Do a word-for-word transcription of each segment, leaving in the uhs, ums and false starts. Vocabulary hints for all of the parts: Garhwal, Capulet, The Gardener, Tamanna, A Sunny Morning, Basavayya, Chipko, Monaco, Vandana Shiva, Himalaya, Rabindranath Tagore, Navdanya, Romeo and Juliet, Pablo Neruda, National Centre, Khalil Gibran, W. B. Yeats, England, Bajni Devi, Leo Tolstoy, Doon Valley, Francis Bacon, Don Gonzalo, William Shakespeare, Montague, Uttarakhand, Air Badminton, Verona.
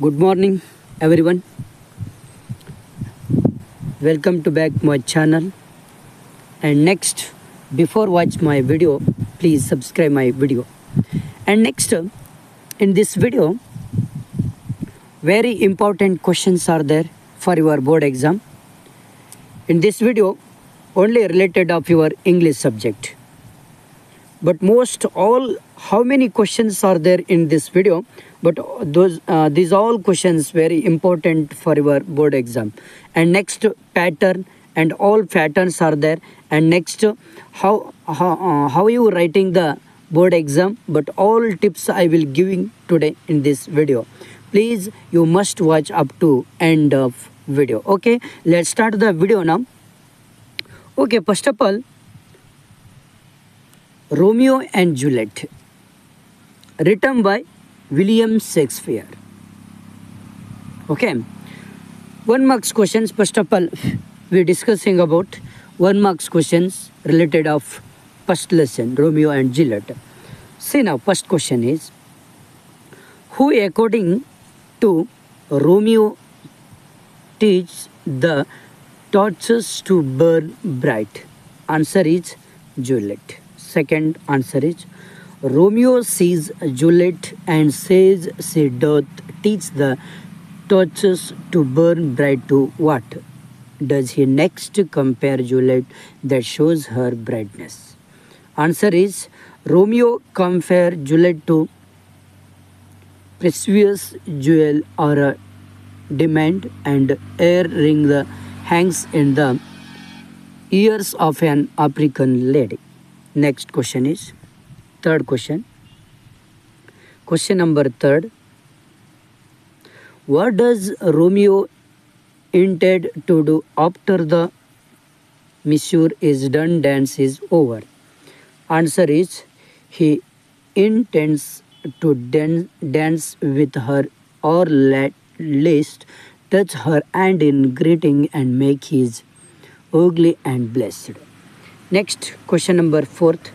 Good morning everyone. Welcome to back my channel. And next, before watch my video, please subscribe my video. And next, in this video, very important questions are there for your board exam. In this video, only related of your English subject. But most all, how many questions are there in this video? But those, uh, these all questions very important for your board exam. And next pattern and all patterns are there. And next, how how uh, how you writing the board exam? But all tips I will giving today in this video. Please, you must watch up to end of video. Okay, let's start the video now. Okay, first of all, Romeo and Juliet, written by William Shakespeare. Okay, one marks questions. First of all, we're discussing about one marks questions related of first lesson, Romeo and Juliet. See now, first question is, who according to Romeo teaches the torches to burn bright? Answer is Juliet. Second answer is, Romeo sees Juliet and says she doth teach the torches to burn bright to what? Does he next compare Juliet that shows her brightness? Answer is, Romeo compare Juliet to precious jewel or a diamond and air ring that hangs in the ears of an African lady. Next question is, third question. Question number third. What does Romeo intend to do after the Monsieur is done dance is over? Answer is, he intends to dan dance with her or at least touch her hand in greeting and make his ugly and blessed. Next, question number fourth.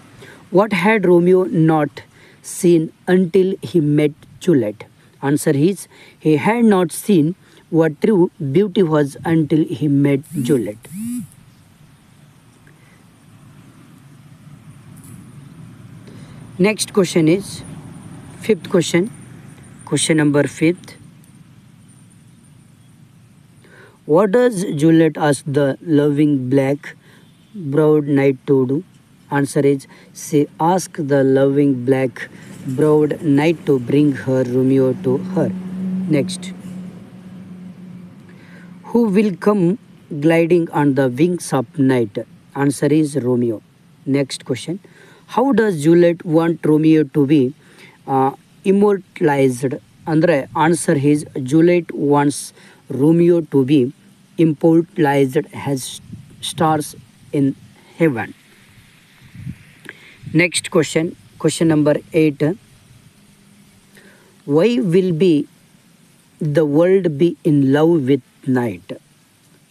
What had Romeo not seen until he met Juliet? Answer is, he had not seen what true beauty was until he met Juliet. Next question is, fifth question. Question number fifth. What does Juliet ask the loving black browed knight to do? Answer is, she asked the loving black browed knight to bring her Romeo to her. Next, who will come gliding on the wings of night? Answer is Romeo. Next question, how does Juliet want Romeo to be uh, immortalized? Andre, answer is, Juliet wants Romeo to be immortalized as stars in heaven. Next question, question number eight. Why will be the world be in love with night?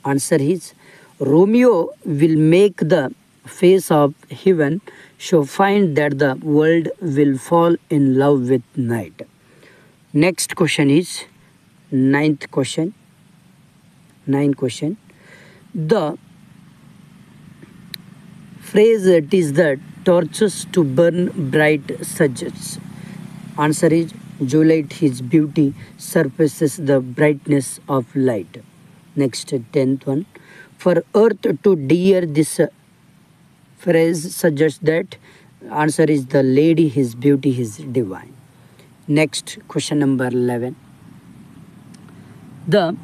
Answer is, Romeo will make the face of heaven so fine that the world will fall in love with night. Next question is, ninth question. Ninth question. The phrase it is the torches to burn bright suggests. Answer is, Juliet, his beauty surpasses the brightness of light. Next, tenth one. For earth to dear, this phrase suggests that. Answer is, the lady, his beauty, his divine. Next, question number eleven. The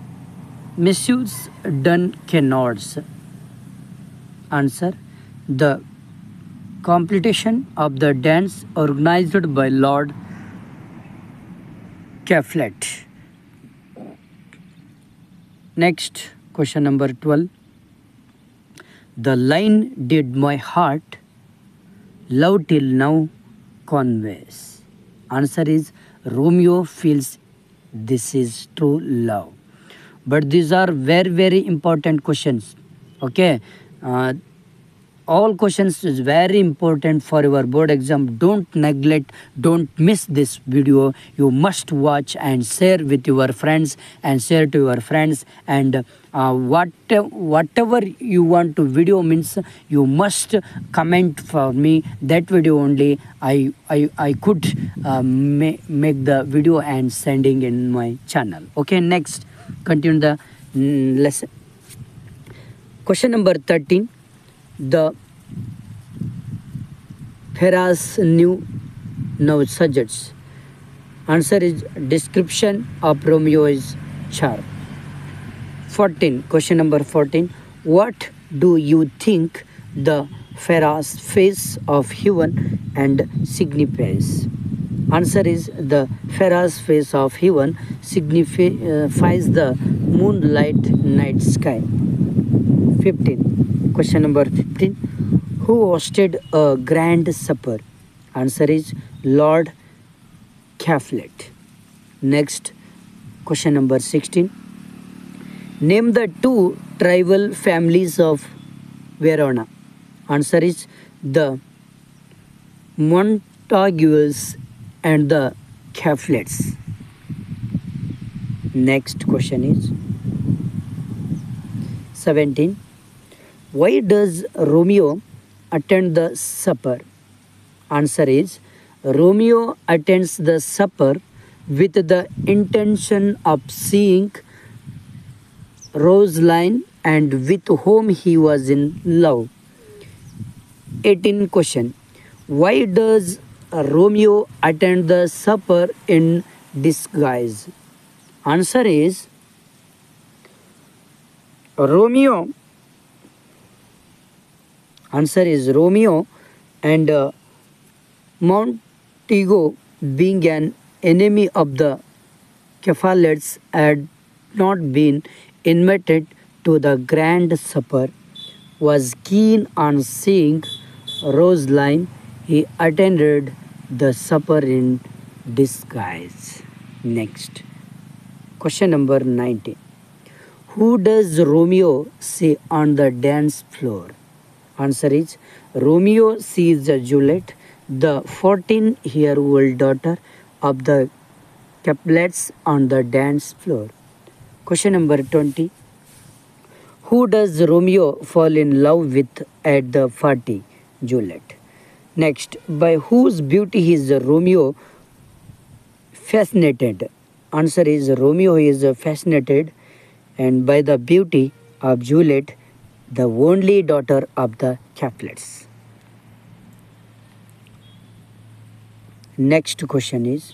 misuse done canards. Answer, the completion of the dance organized by Lord Cafflet. Next, question number twelve. The line did my heart love till now conveys. Answer is, Romeo feels this is true love. But these are very very important questions. Okay. Uh, all questions is very important for your board exam. Don't neglect, don't miss this video. You must watch and share with your friends and share to your friends. And uh, what whatever you want to video means, you must comment for me that video only. I I, I could uh, ma make the video and sending in my channel. Okay, next continue the mm, lesson. Question number thirteen. The Ferraz knew no subjects. Answer is description of Romeo is charm. fourteen. Question number fourteen. What do you think the Ferraz face of heaven and signifies? Answer is the Ferraz face of heaven signifies the moonlight night sky. fifteen. Question number fifteen. Who hosted a grand supper? Answer is Lord Capulet. Next, question number sixteen. Name the two tribal families of Verona. Answer is the Montagues and the Capulets. Next question is seventeen. Why does Romeo attend the supper? Answer is Romeo attends the supper with the intention of seeing Rosaline and with whom he was in love. eighteen. Question. Why does Romeo attend the supper in disguise? Answer is Romeo. Answer is Romeo and uh, Montego, being an enemy of the Capulets, had not been invited to the grand supper, was keen on seeing Rosaline. He attended the supper in disguise. Next, question number nineteen. Who does Romeo see on the dance floor? Answer is Romeo sees Juliet, the fourteen-year-old daughter of the Capulets, on the dance floor. Question number twenty. Who does Romeo fall in love with at the party? Juliet. Next, by whose beauty is Romeo fascinated? Answer is Romeo is fascinated and by the beauty of Juliet, the only daughter of the Capulets. Next question is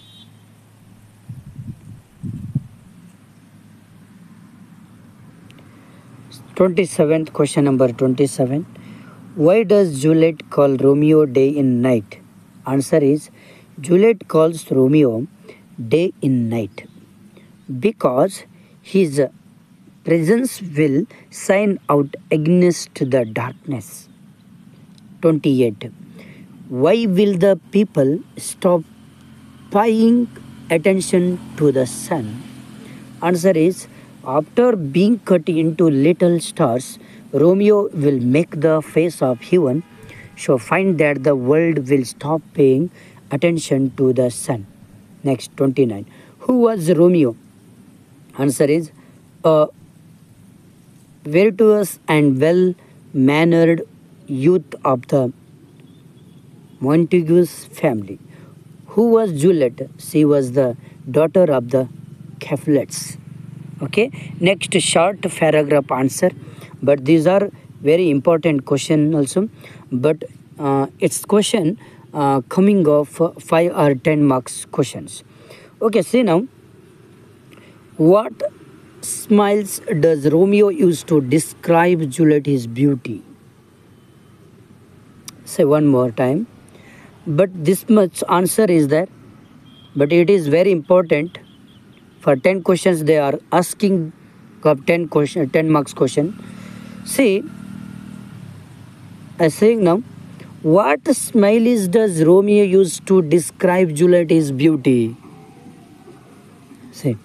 twenty-seventh. Question number twenty-seven. Why does Juliet call Romeo day and night? Answer is Juliet calls Romeo day and night because his presence will shine out against the darkness. twenty-eight. Why will the people stop paying attention to the sun? Answer is after being cut into little stars, Romeo will make the face of heaven, so find that the world will stop paying attention to the sun. Next, twenty-nine. Who was Romeo? Answer is a virtuous and well-mannered youth of the Montagues family. Who was Juliet? She was the daughter of the Capulets. Okay, next short paragraph answer. But these are very important question also. But uh, it's question uh, coming of five or ten marks questions. Okay, see now. What smiles does Romeo use to describe Juliet his beauty? Say one more time. But this much answer is there. But it is very important. For ten questions, they are asking of ten question, ten marks question. See, I'm saying now, what smile is does Romeo use to describe Juliet's beauty? See,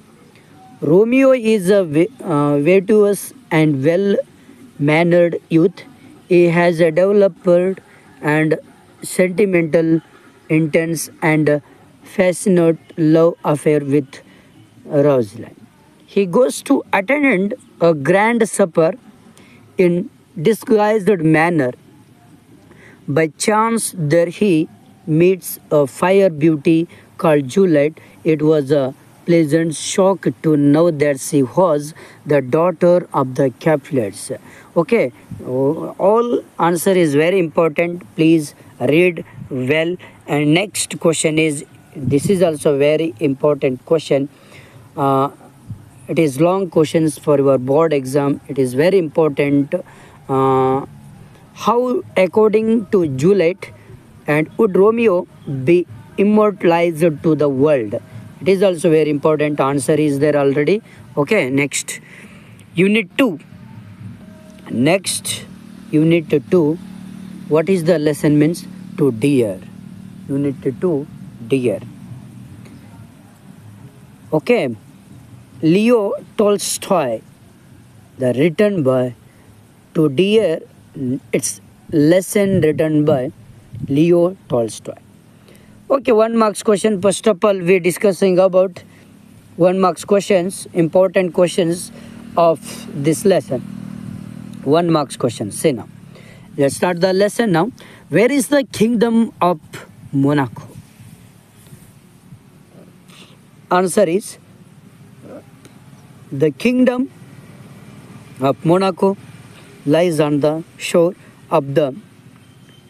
Romeo is a uh, virtuous and well-mannered youth. He has a developed and sentimental, intense and fascinating love affair with Rosaline. He goes to attend a grand supper in disguised manner. By chance there he meets a fair beauty called Juliet. It was a pleasant shock to know that she was the daughter of the Capulets. Okay, all answer is very important. Please read well. And next question is, this is also very important question. Uh, it is long questions for your board exam. It is very important. Uh, how, according to Juliet, and would Romeo be immortalized to the world? It is also very important. Answer is there already. Okay, next. Unit two. Next, Unit two. What is the lesson means to dear? Unit two, dear. Okay. Leo Tolstoy, the written by to dear, it's lesson written by Leo Tolstoy. Okay, one marks question. First of all, we are discussing about one marks questions, important questions of this lesson. One marks question. Say now. Let's start the lesson now. Where is the kingdom of Monaco? Answer is, the kingdom of Monaco lies on the shore of the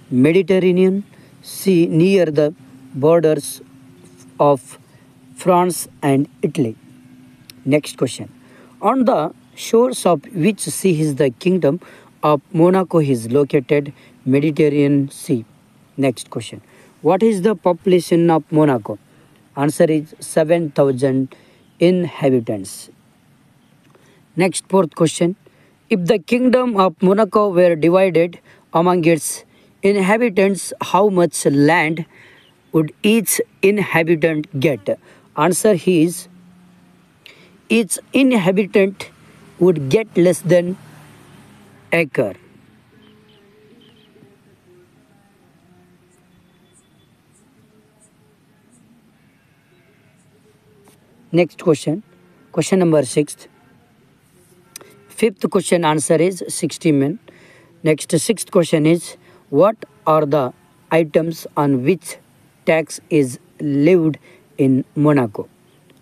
Mediterranean Sea near the borders of France and Italy. Next question. On the shores of which sea is the kingdom of Monaco is located? Mediterranean Sea. Next question. What is the population of Monaco? Answer is seven thousand inhabitants. Next, fourth question. If the kingdom of Monaco were divided among its inhabitants, how much land would each inhabitant get? Answer is, each inhabitant would get less than acre. Next question, question number six. Fifth question answer is sixty men. Next, sixth question is, what are the items on which tax is levied in Monaco?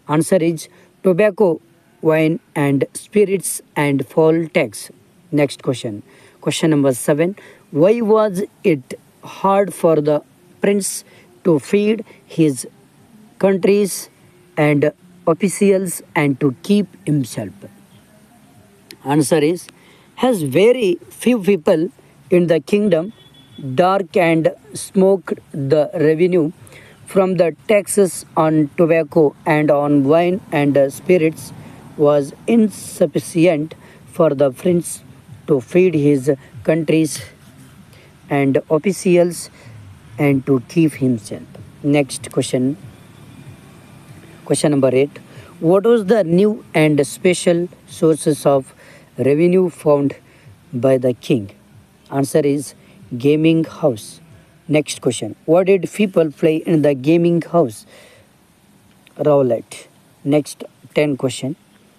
Answer is tobacco, wine and spirits and poll tax. Next question. Question number seven. Why was it hard for the prince to feed his countries and officials and to keep himself? Answer is, has very few people in the kingdom dark and smoked the revenue from the taxes on tobacco and on wine and spirits was insufficient for the prince to feed his countries and officials and to keep himself. Next question, question number eight. What was the new and special sources of revenue found by the king? Answer is gaming house. Next question. What did people play in the gaming house? Roulette. Next, ten question.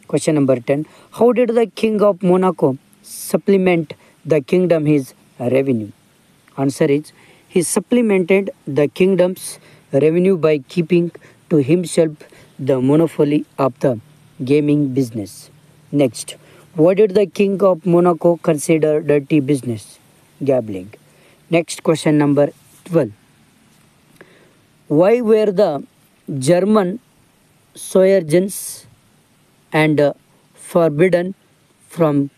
Question number ten. How did the king of Monaco supplement the kingdom his revenue? Answer is, he supplemented the kingdom's revenue by keeping to himself the monopoly of the gaming business. Next, what did the king of Monaco consider dirty business? Gambling. Next question number twelve. Why were the German sojourners and uh, forbidden from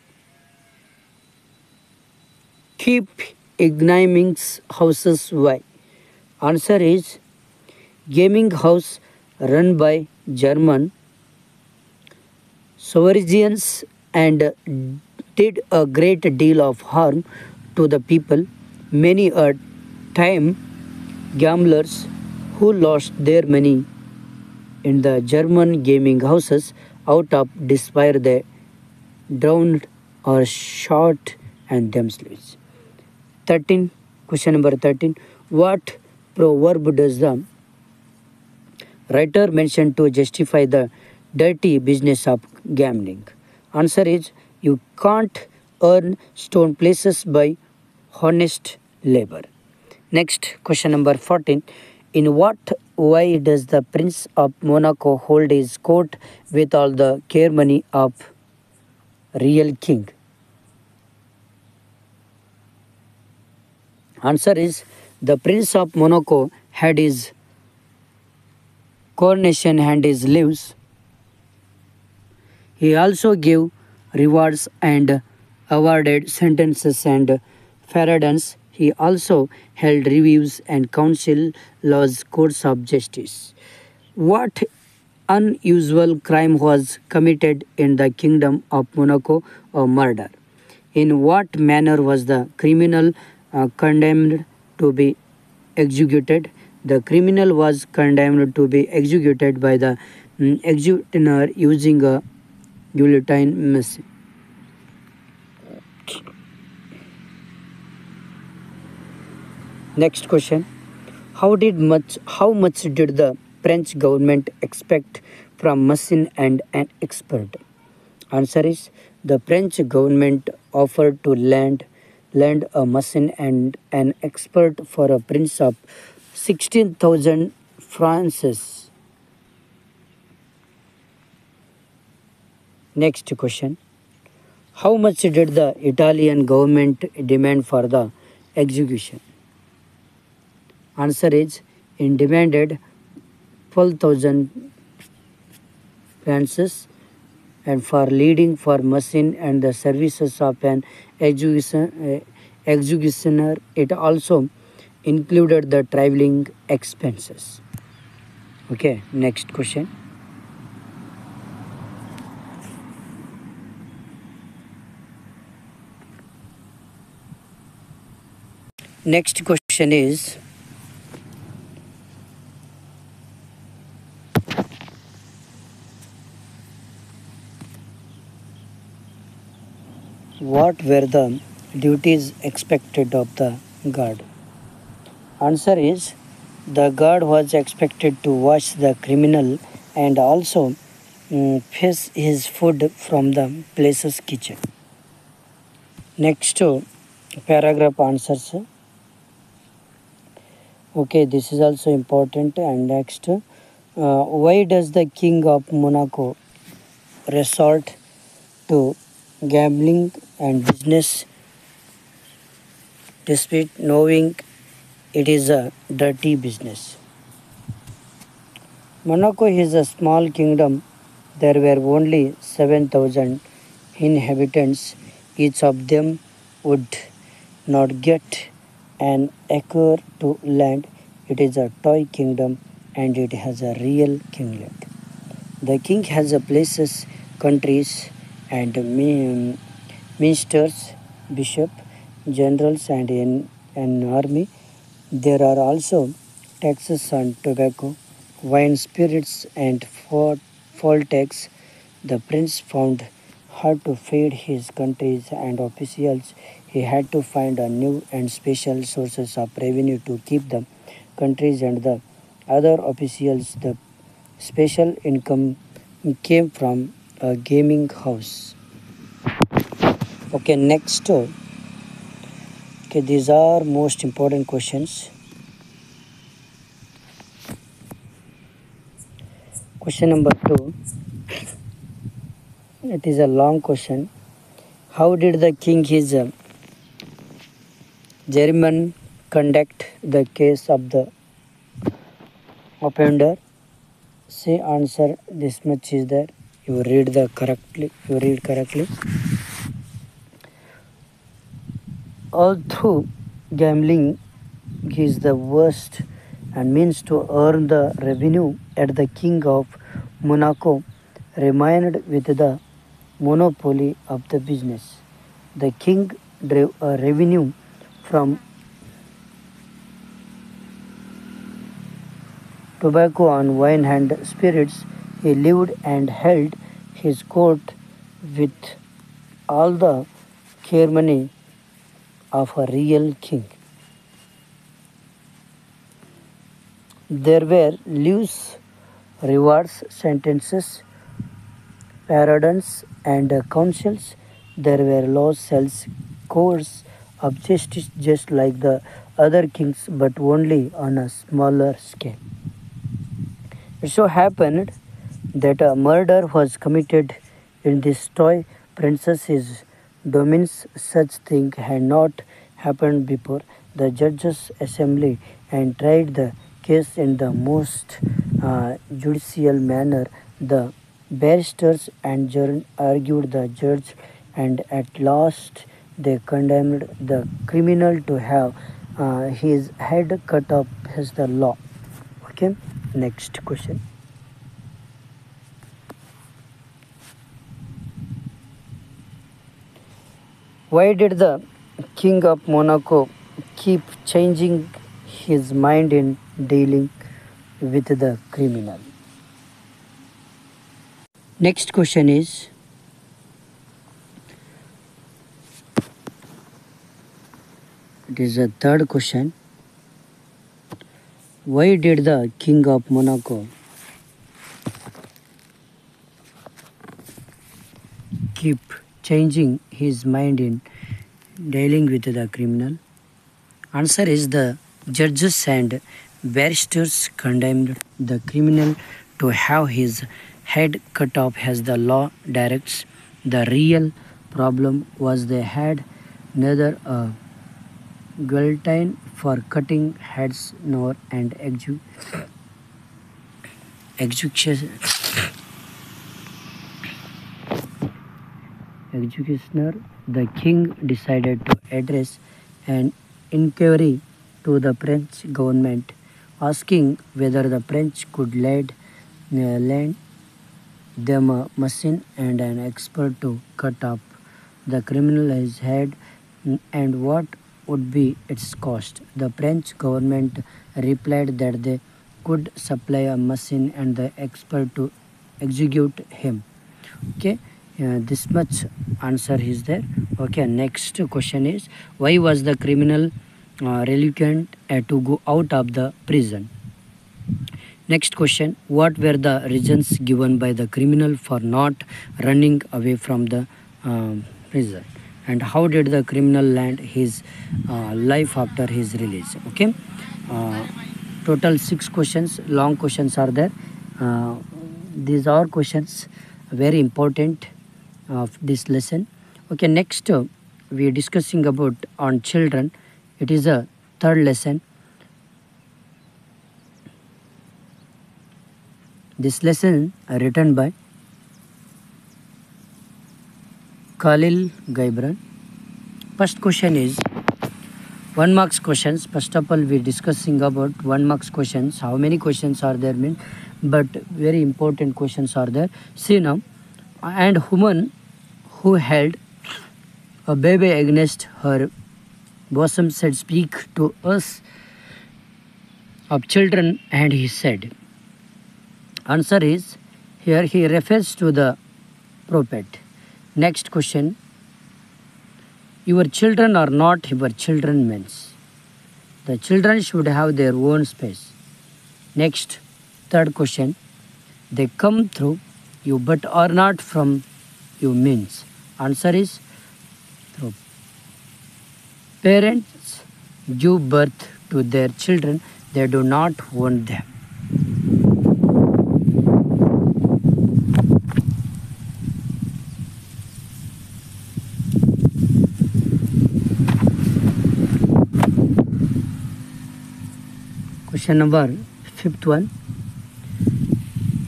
keep ignominious houses? Why? Answer is, gaming house run by German sovereigns and uh, did a great deal of harm to the people. Many a time gamblers who lost their money in the German gaming houses out of despair, they drowned or shot and themselves. thirteen. Question number thirteen. What proverb does the writer mention to justify the dirty business of gambling? Answer is, you can't earn stone places by honest labor. Next, question number fourteen. In what way does the Prince of Monaco hold his court with all the ceremony of real king? Answer is, the Prince of Monaco had his coronation and his leaves. He also gave rewards and awarded sentences and pardons. He also held reviews and counsel laws courts of justice. What unusual crime was committed in the Kingdom of Monaco, or murder? In what manner was the criminal uh, condemned to be executed? The criminal was condemned to be executed by the um, executioner using a guillotine machine. Next question. How did much? How much did the French government expect from machine and an expert? Answer is, the French government offered to lend, lend a machine and an expert for a prince of sixteen thousand francs. Next question. How much did the Italian government demand for the execution? Answer is, in demanded twelve thousand francs, and for leading for machine and the services of an execution, uh, executioner, it also included the traveling expenses. Okay, next question. Next question is, what were the duties expected of the guard? Answer is, the guard was expected to watch the criminal and also um, fetch his food from the place's kitchen. Next paragraph answers. Okay, this is also important. And next, uh, why does the King of Monaco resort to gambling and business despite knowing it is a dirty business? Monaco is a small kingdom. There were only seven thousand inhabitants. Each of them would not get an acre to land. It is a toy kingdom and it has a real kinglet. The king has a places, countries, and um, ministers, bishop, generals, and an, an army. There are also taxes on tobacco, wine, spirits, and for, for tax. The prince found hard to feed his countries and officials. He had to find a new and special sources of revenue to keep the countries and the other officials. The special income came from a gaming house. Okay, next. Okay, these are most important questions. Question number two. It is a long question. How did the king, his uh, jurymen, conduct the case of the offender? See, answer this much is there. You read the correctly. You read correctly. Although gambling is the worst and means to earn the revenue, at the King of Monaco remained with the monopoly of the business. The king drew a revenue from tobacco and wine and spirits. He lived and held his court with all the ceremony of a real king. There were leaves, rewards, sentences, pardons, and counsels. There were laws, cells, courts of justice, just like the other kings, but only on a smaller scale. It so happened that a murder was committed in this toy princess's domains. Such thing had not happened before. The judges assembled and tried the case in the most uh, judicial manner. The barristers and jury argued the judge, and at last they condemned the criminal to have uh, his head cut off as the law. Okay, next question. Why did the king of Monaco keep changing his mind in dealing with the criminal? Next question is, it is a third question. Why did the king of Monaco keep changing his mind in dealing with the criminal? Answer is, the judges and barristers condemned the criminal to have his head cut off as the law directs. The real problem was they had neither a guillotine for cutting heads nor an execu execution executioner. The king decided to address an inquiry to the French government, asking whether the French could lead, uh, lend them a machine and an expert to cut up the criminal's head, and what would be its cost. The French government replied that they could supply a machine and the expert to execute him. Okay, uh, this much answer is there. Okay, next question is, why was the criminal uh, reluctant uh, to go out of the prison? Next question, what were the reasons given by the criminal for not running away from the uh, prison? And how did the criminal land his uh, life after his release? Okay, uh, total six questions, long questions are there. Uh, these are questions very important of this lesson. Okay, next uh, we are discussing about on children. It is a third lesson. This lesson is written by Khalil Gibran. First question is one marks questions. First of all, we are discussing about one marks questions. How many questions are there? Mean, but very important questions are there. See now, and woman who held a baby against her bosom said, "Speak to us of children." And he said, answer is, here he refers to the prophet. Next question, your children are not your children means. The children should have their own space. Next, third question, they come through you but are not from you means. Answer is, through. Parents give birth to their children, they do not own them. Question number fifth one.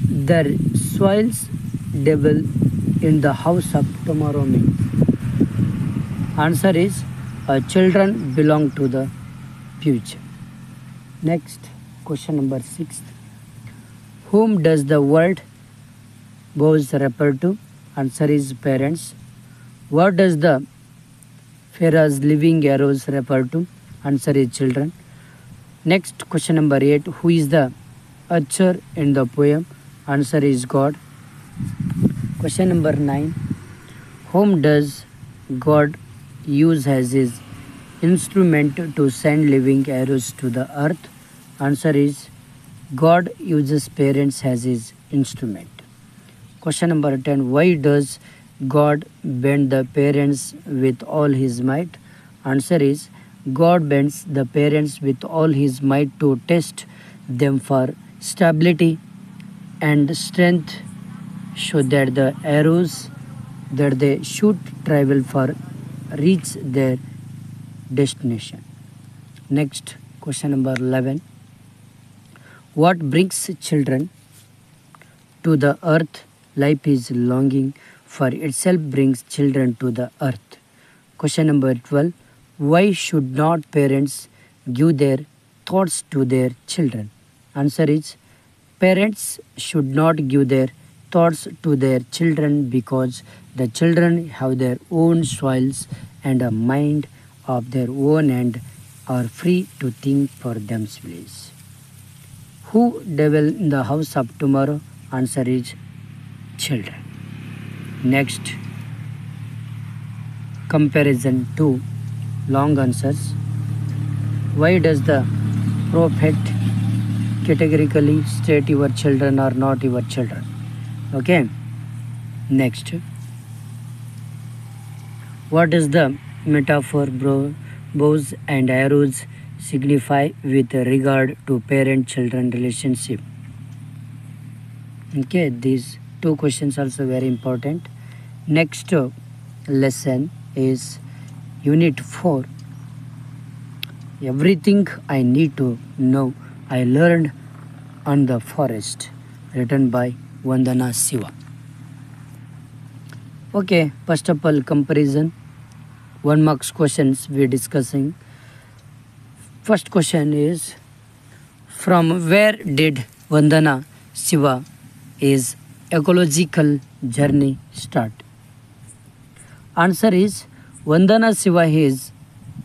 The soils devil in the house of tomorrow means. Answer is, our children belong to the future. Next, question number sixth. Whom does the word vows refer to? Answer is, parents. What does the Pharaoh's living arrows refer to? Answer is, children. Next, question number eight. Who is the archer in the poem? Answer is, God. Question number nine. Whom does God use as his instrument to send living arrows to the earth? Answer is God uses parents as his instrument. Question number ten. Why does God bend the parents with all his might? Answer is God bends the parents with all his might to test them for stability and strength, so that the arrows that they shoot travel for reach their destination. Next, question number eleven. What brings children to the earth? Life is longing for itself brings children to the earth. Question number twelve. Why should not parents give their thoughts to their children? Answer is parents should not give their thoughts to their children because the children have their own souls and a mind of their own and are free to think for themselves. Who dwell in the house of tomorrow? Answer is children. Next, comparison to long answers. Why does the prophet categorically state your children are not your children? Okay. Next, what does the metaphor bows and arrows signify with regard to parent-children relationship? Okay, these two questions are also very important. Next lesson is Unit four. Everything I Need to Know I Learned on the Forest, written by Vandana Shiva. Okay, first of all, comparison. One marks questions we are discussing. First question is, from where did Vandana Shiva's ecological journey start? Answer is, Vandana Shiva's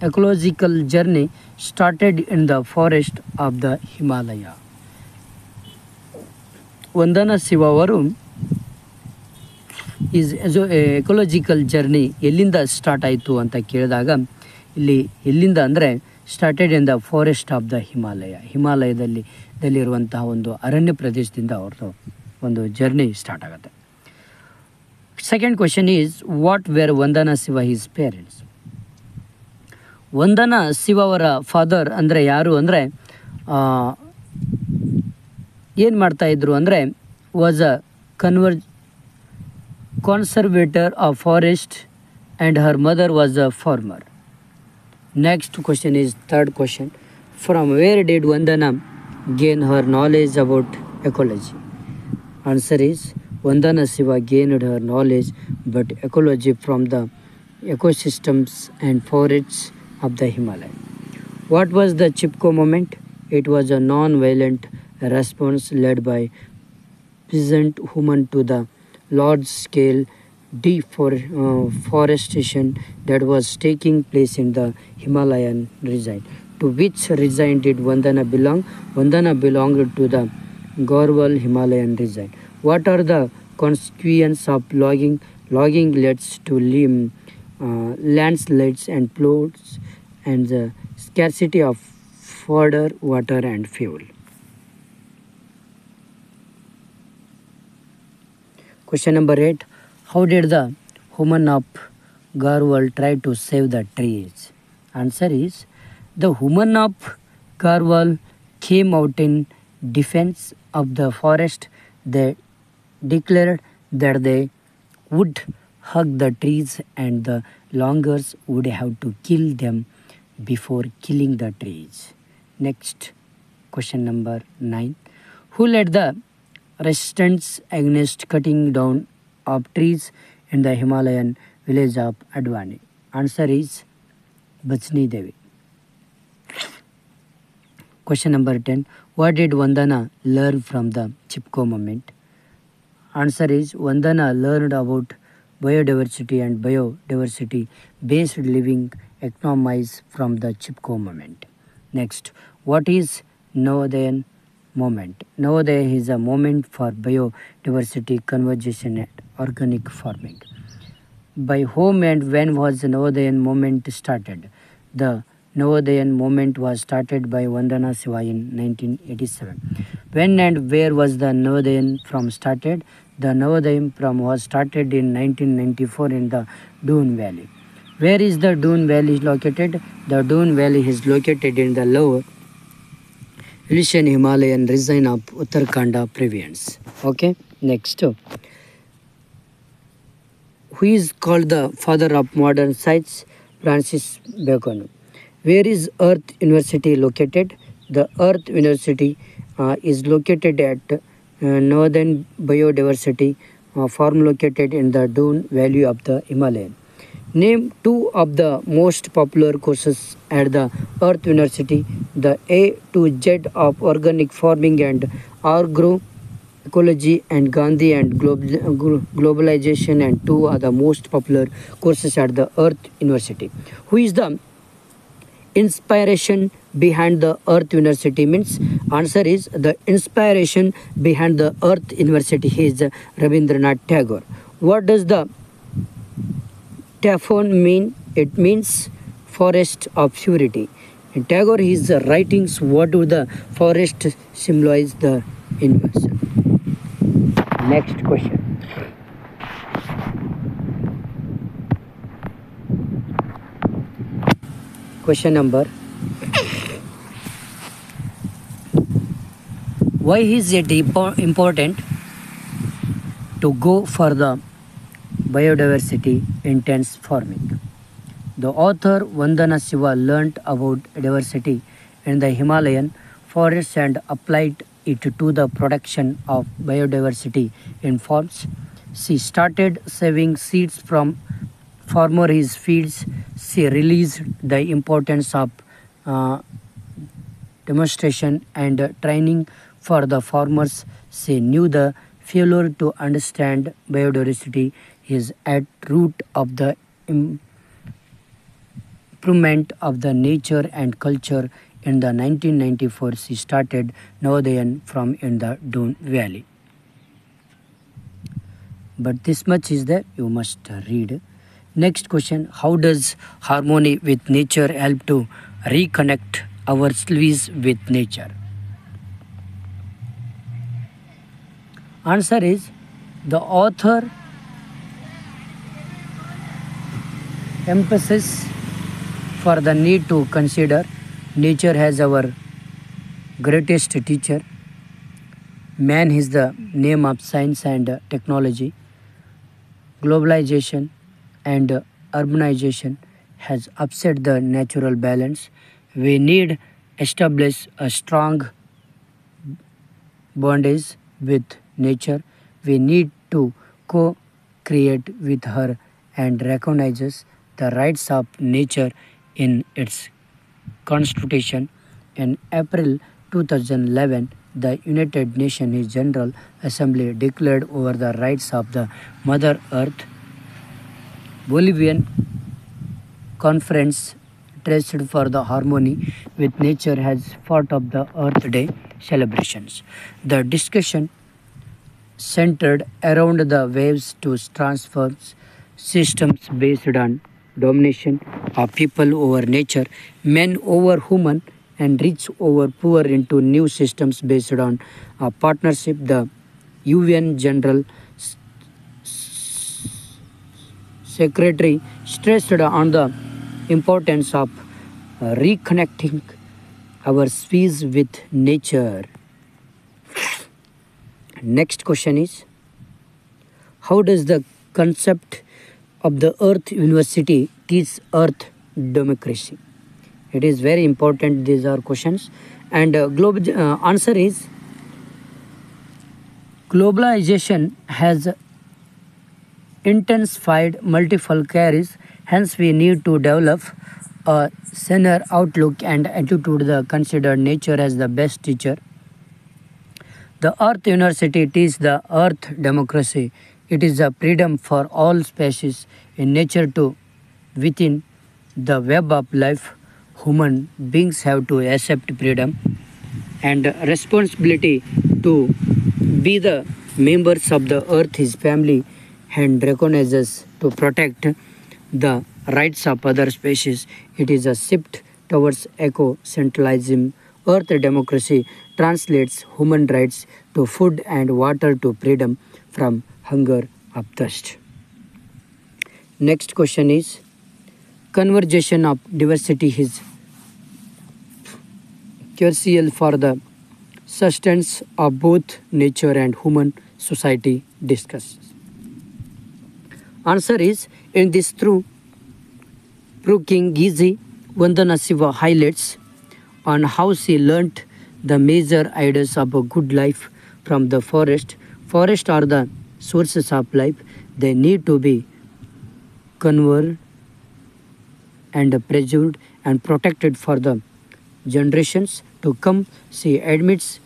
ecological journey started in the forest of the Himalaya. Vandana Shiva Varum is ecological journey Illinda start aitu anta kelidaga illi Illinda andre started in the forest of the Himalaya. Himalayadalli daliruvanತ ಒಂದು ಅರಣ್ಯ ಪ್ರದೇಶದಿಂದ ಅವರದು ಒಂದು journey start ಆಗುತ್ತೆ. Second question is, what were Vandana Shiva his parents? Vandana Shiva ಅವರ father ಅಂದರೆ ಯಾರು ಅಂದರೆ ಏನು ಮಾಡ್ತಾ ಇದ್ರು ಅಂದರೆ ವಾಸ್ ಅ ಕನ್ವರ್ conservator of forest and her mother was a farmer. Next question is third question. From where did Vandana gain her knowledge about ecology? Answer is Vandana Shiva gained her knowledge about ecology from the ecosystems and forests of the Himalaya. What was the Chipko movement? It was a non-violent response led by peasant women to the large-scale deforestation that was taking place in the Himalayan region. To which region did Vandana belong? Vandana belonged to the Garhwal Himalayan region. What are the consequences of logging? Logging leads to limb, uh, landslides and floods and the scarcity of fodder, water and fuel. Question number eight. How did the women of Garhwal try to save the trees? Answer is, the women of Garhwal came out in defense of the forest. They declared that they would hug the trees and the longers would have to kill them before killing the trees. Next, question number nine. Who led the resistance against cutting down of trees in the Himalayan village of Adwani? Answer is Bajni Devi. Question number ten. What did Vandana learn from the Chipko movement? Answer is Vandana learned about biodiversity and biodiversity based living economies from the Chipko movement. Next, what is Navdanya moment? Navdanya is a moment for biodiversity conservation and organic farming. By whom and when was Navdanya moment started? The Navodayan movement was started by Vandana Shiva in nineteen eighty-seven. When and where was the Navodayan from started? The Navodayan from was started in nineteen ninety-four in the Doon Valley. Where is the Doon Valley located? The Doon Valley is located in the lower Elysian Himalayan region of Uttarakhand province. Okay, next. Who is called the father of modern science? Francis Bacon. Where is Earth University located? The Earth University uh, is located at uh, Northern Biodiversity uh, Farm located in the Doon Valley of the Himalaya. Name two of the most popular courses at the Earth University, the A to Z of Organic Farming and Agroecology and Gandhi and Globalization, and two are the most popular courses at the Earth University. Who is the inspiration behind the Earth University? Means answer is the inspiration behind the Earth University is Rabindranath Tagore. What does the Taphon mean? It means forest of purity. In Tagore his writings, what do the forest symbolize? The universe. Next question. Question number. Why is it important to go for the biodiversity intense farming? The author Vandana Shiva learnt about diversity in the Himalayan forests and applied it to the production of biodiversity in farms. She started saving seeds from farmers' fields. She realized the importance of uh, demonstration and training for the farmers. She knew the failure to understand biodiversity is at root of the improvement of the nature and culture. In the nineteen ninety-four, she started Navodayan from in the Doon Valley. But this much is there, you must read. Next question, how does harmony with nature help to reconnect ourselves with nature? Answer is, the author emphasis for the need to consider nature as our greatest teacher. Man is the name of science and technology. Globalization and urbanization has upset the natural balance. We need establish a strong bondage with nature. We need to co-create with her and recognizes the rights of nature in its constitution. In April two thousand eleven, the United Nations General Assembly declared over the rights of the Mother Earth. Bolivian Conference Traced for the Harmony with Nature has fought of the Earth Day celebrations. The discussion centered around the waves to transform systems based on domination of people over nature, men over human, and rich over poor into new systems based on a partnership. The U N General Secretary stressed on the importance of reconnecting our species with nature. Next question is, how does the concept of the Earth University teach Earth democracy? It is very important, these are questions. And uh, global uh, answer is, globalization has intensified multiple careers, hence we need to develop a saner outlook and attitude that consider nature as the best teacher. The Earth University teaches the Earth democracy. It is a freedom for all species in nature to within the web of life. Human beings have to accept freedom and responsibility to be the members of the Earth's family and recognizes to protect the rights of other species. It is a shift towards eco-centralism. Earth democracy translates human rights to food and water to freedom from hunger of thirst. Next question is, conservation of diversity is crucial for the sustenance of both nature and human society. Discuss. Answer is, in this through Brooking Gizi, Vandana Shiva highlights on how she learnt the major ideas of a good life from the forest. Forests are the sources of life. They need to be conserved and preserved and protected for the generations to come. She admits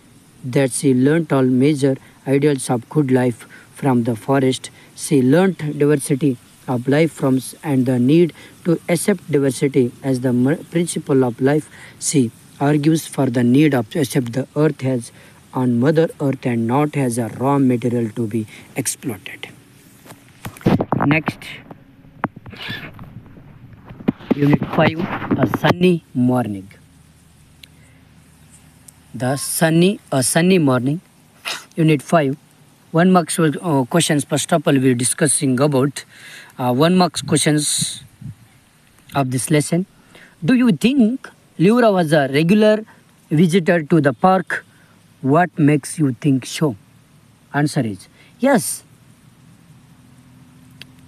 that she learnt all major ideals of good life from the forest. She learnt diversity of life from and the need to accept diversity as the principle of life. She argues for the need of to accept the earth as on Mother Earth and not as a raw material to be exploited. Next, Unit five, A Sunny Morning. The sunny, a sunny morning, Unit five. One marks uh, questions. First of all, we are discussing about uh, one marks questions of this lesson. Do you think Lyra was a regular visitor to the park? What makes you think so? Answer is yes.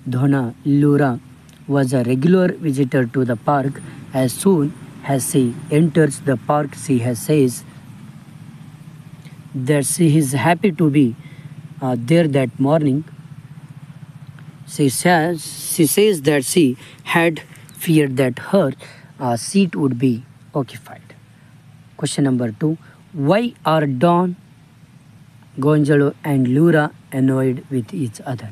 Donna Lyra was a regular visitor to the park. As soon as she enters the park, she has says that she is happy to be Uh, there that morning. She says she says that she had feared that her uh, seat would be occupied. Question number two. Why are Don, Gonzalo and Lura annoyed with each other?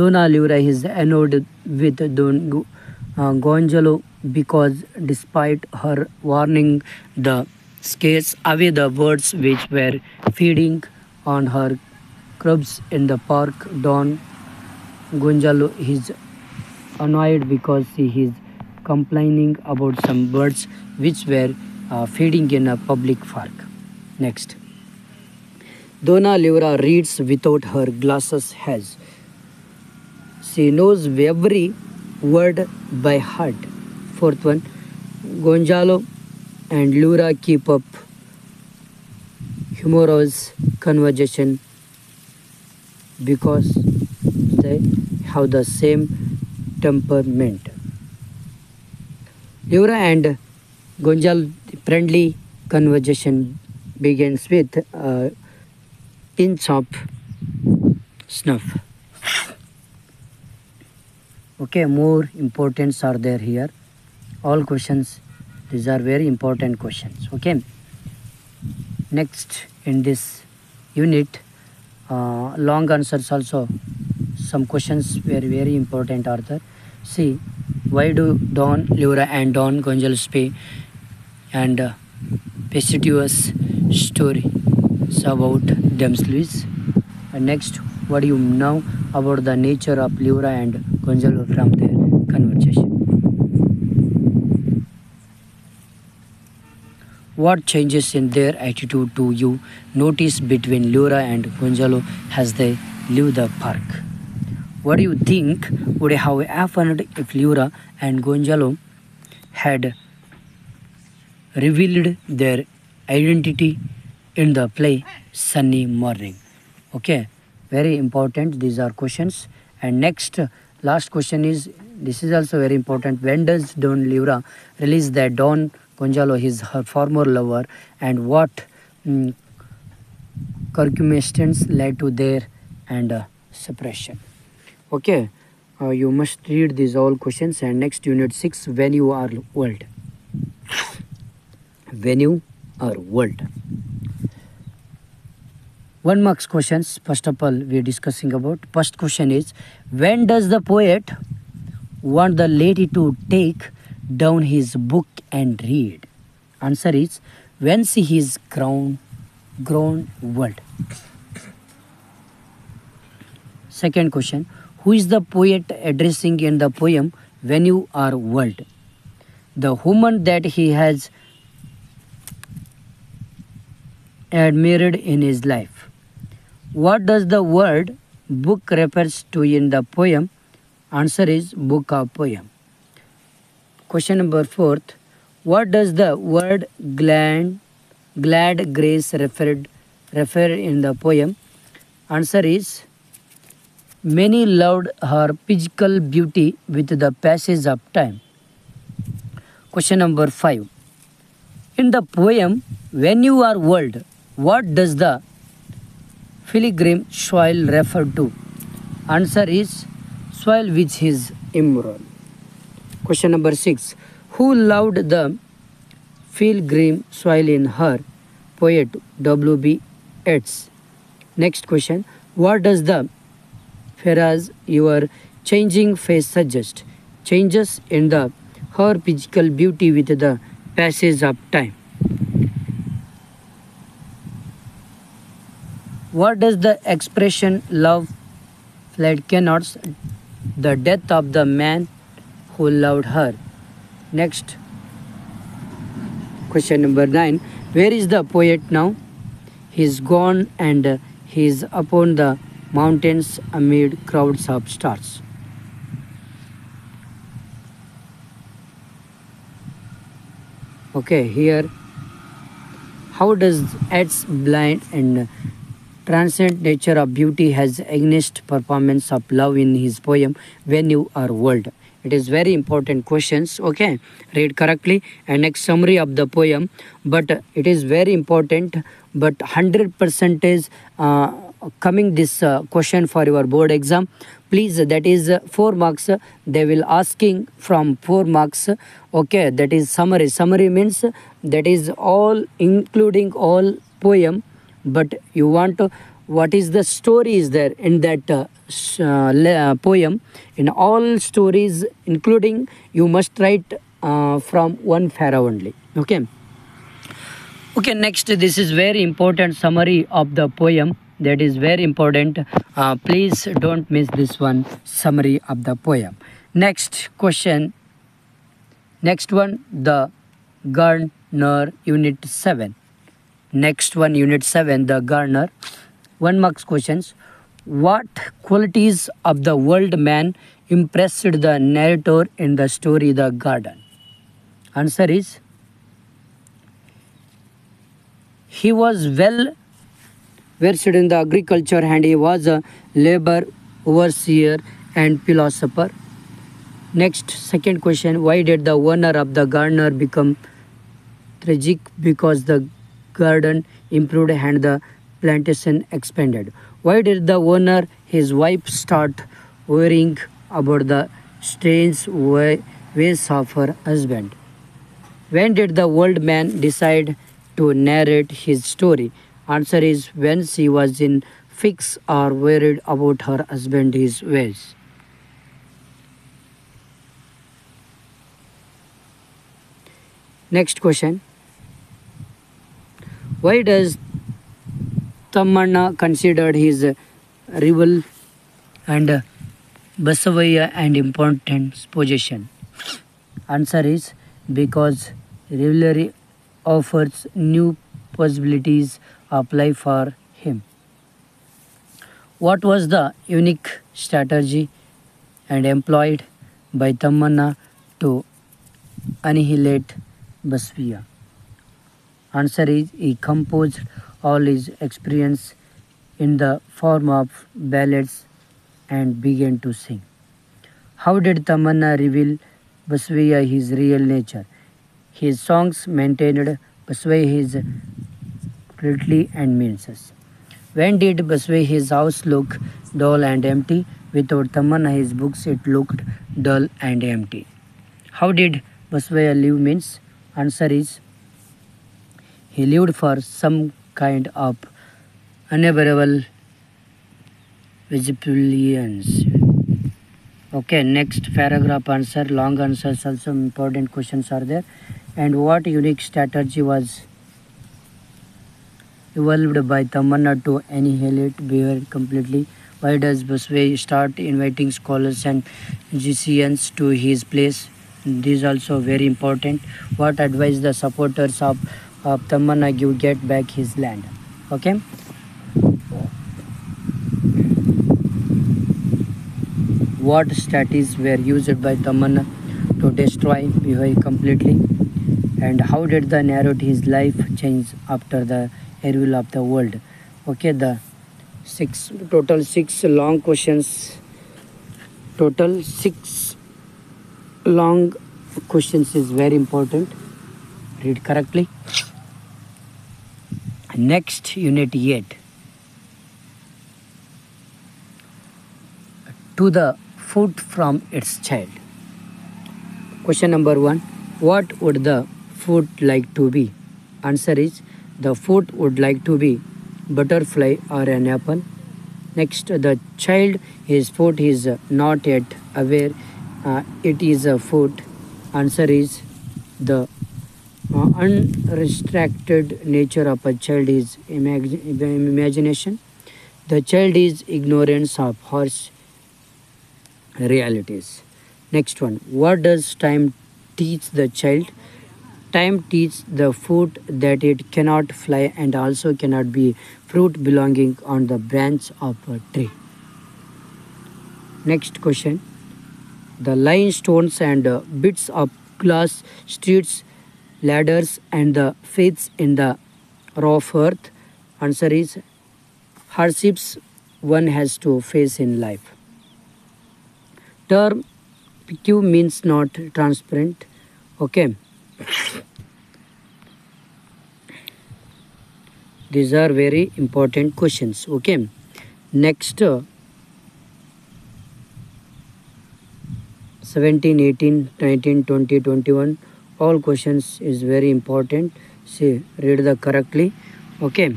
Dona Lura is annoyed with Don uh, Gonzalo because despite her warning, the scares away the birds which were feeding on her cubs in the park. Don Gonzalo is annoyed because he is complaining about some birds which were uh, feeding in a public park. Next, Dona Lura reads without her glasses as she knows every word by heart. Fourth one, Gonzalo and Lura keep up humorous conversation because they have the same temperament. Lura and Gonzalo friendly conversation begins with a pinch of snuff. Okay, more importance are there here. All questions, these are very important questions. Okay. Next, in this unit, uh, long answers also. Some questions were very important, Arthur. See, why do Don Lura and Don Gonzalo speak and uh, facetious stories about themselves? And next, what do you know about the nature of Lura and Gonzalo from their conversation? What changes in their attitude do you notice between Lura and Gonzalo as they leave the park? What do you think would have happened if Lura and Gonzalo had revealed their identity in the play Sunny Morning? Okay, very important. These are questions. And next, last question is, this is also very important. When does Don Lura release that Don Gonzalo is her former lover, and what um, circumstances led to their and uh, separation? Okay, uh, you must read these all questions. And next, Unit six, When You Are Old. When You Are Old. One marks questions. First of all, we are discussing about. First question is, when does the poet want the lady to take down his book and read? Answer is, when she is grown, grown old. Second question, who is the poet addressing in the poem When You Are Old? The woman that he has admired in his life. What does the word book refers to in the poem? Answer is book or poem. Question number fourth. What does the word glad, glad grace referred, refer in the poem? Answer is many loved her physical beauty with the passage of time. Question number five. In the poem When You Are Old, what does the pilgrim soil refer to? Answer is soil which is immoral. Question number six. Who loved the pilgrim soil in her? Poet W. B. Yeats. Next question. What does the phrase your changing face suggest? Changes in the her physical beauty with the passage of time. What does the expression love that connotes the death of the man who loved her? Next question number nine. Where is the poet now? He is gone and he is upon the mountains amid crowds of stars. Okay, here how does Yeats' blind and transient nature of beauty has against performance of love in his poem When You Are Old? It is very important questions. Okay, read correctly. And next summary of the poem. But it is very important. But one hundred percent is uh, coming this uh, question for your board exam. Please, that is uh, four marks. They will asking from four marks. Okay, that is summary. Summary means that is all including all poem. But you want to, what is the story is there in that uh, uh, poem? In all stories, including, you must write uh, from one para only. Okay. Okay, next, this is very important summary of the poem. That is very important. Uh, please don't miss this one, summary of the poem. Next question. Next one, The Gardener, Unit seven. Next one, Unit seven, The Gardener. One marks questions. What qualities of the old man impressed the narrator in the story The Garden? Answer is he was well versed in the agriculture and he was a labor overseer and philosopher. Next, second question. Why did the owner of the gardener become tragic? Because the garden improved and the plantation expanded. Why did the owner, his wife, start worrying about the strange way, ways of her husband? When did the old man decide to narrate his story? Answer is when she was in fix or worried about her husband's ways. Next question. Why does Tamanna considered his rival and Basavayya an important possession? Answer is because rivalry offers new possibilities of life for him. What was the unique strategy and employed by Tamanna to annihilate Basavayya? Answer is he composed all his experience in the form of ballads and began to sing. How did Tamanna reveal Basavayya his real nature? His songs maintained Basavayya his cruelty and meanness. When did Basavayya his house look dull and empty? Without Tamanna his books it looked dull and empty. How did Basavayya live means? Answer is he lived for some kind of unbearable vegetarians. Okay, next paragraph answer. Long answers also important questions are there. And what unique strategy was evolved by Tamanna to annihilate Basavayya completely? Why does Basavayya start inviting scholars and G C Ns to his place? This is also very important. What advice the supporters of, of Tamanna give get back his land? Okay. What strategies were used by Tamanna to destroy Bihar completely? And how did the narrative his life change after the arrival of the world? Okay, the six total six long questions. Total six long questions is very important. Read correctly. Next, unit eight. To the food from its child. Question number one. What would the food like to be? Answer is, the food would like to be butterfly or an apple. Next, the child, his food is not yet aware uh, it is a food. Answer is, the uh, unrestricted nature of a child is imag imagination. The child is ignorance of harsh realities. Next one, what does time teach the child? Time teaches the food that it cannot fly and also cannot be fruit belonging on the branch of a tree. Next question. The limestones and uh, bits of glass, streets, ladders and the faiths in the rough earth. Answer is, hardships one has to face in life. Term P Q means not transparent. Okay. These are very important questions. Okay. Next, uh, seventeen, eighteen, nineteen, twenty, twenty-one. All questions is very important. See, read the correctly. Okay.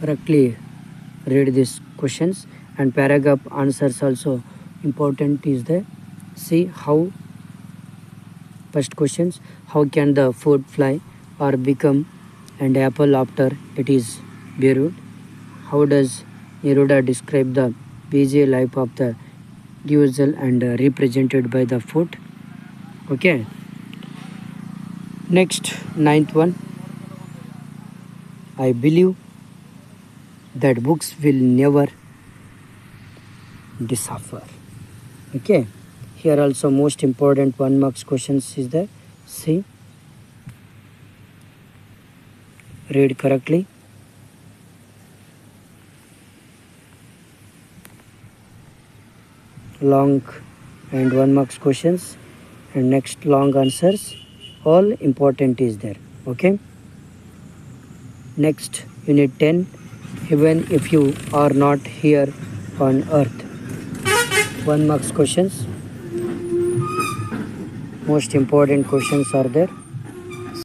Correctly read these questions and paragraph answers also. Important is the see how. First questions, how can the food fly or become an apple after it is buried? How does Neruda describe the busy life of the usual and uh, represented by the food? Okay. Next, ninth one. I believe that books will never decipher. Okay, here also most important one marks questions is the C. Read correctly. Long and one marks questions and next long answers. All important is there. Okay. Next, unit ten. Even if you are not here on earth. One marks questions. Most important questions are there.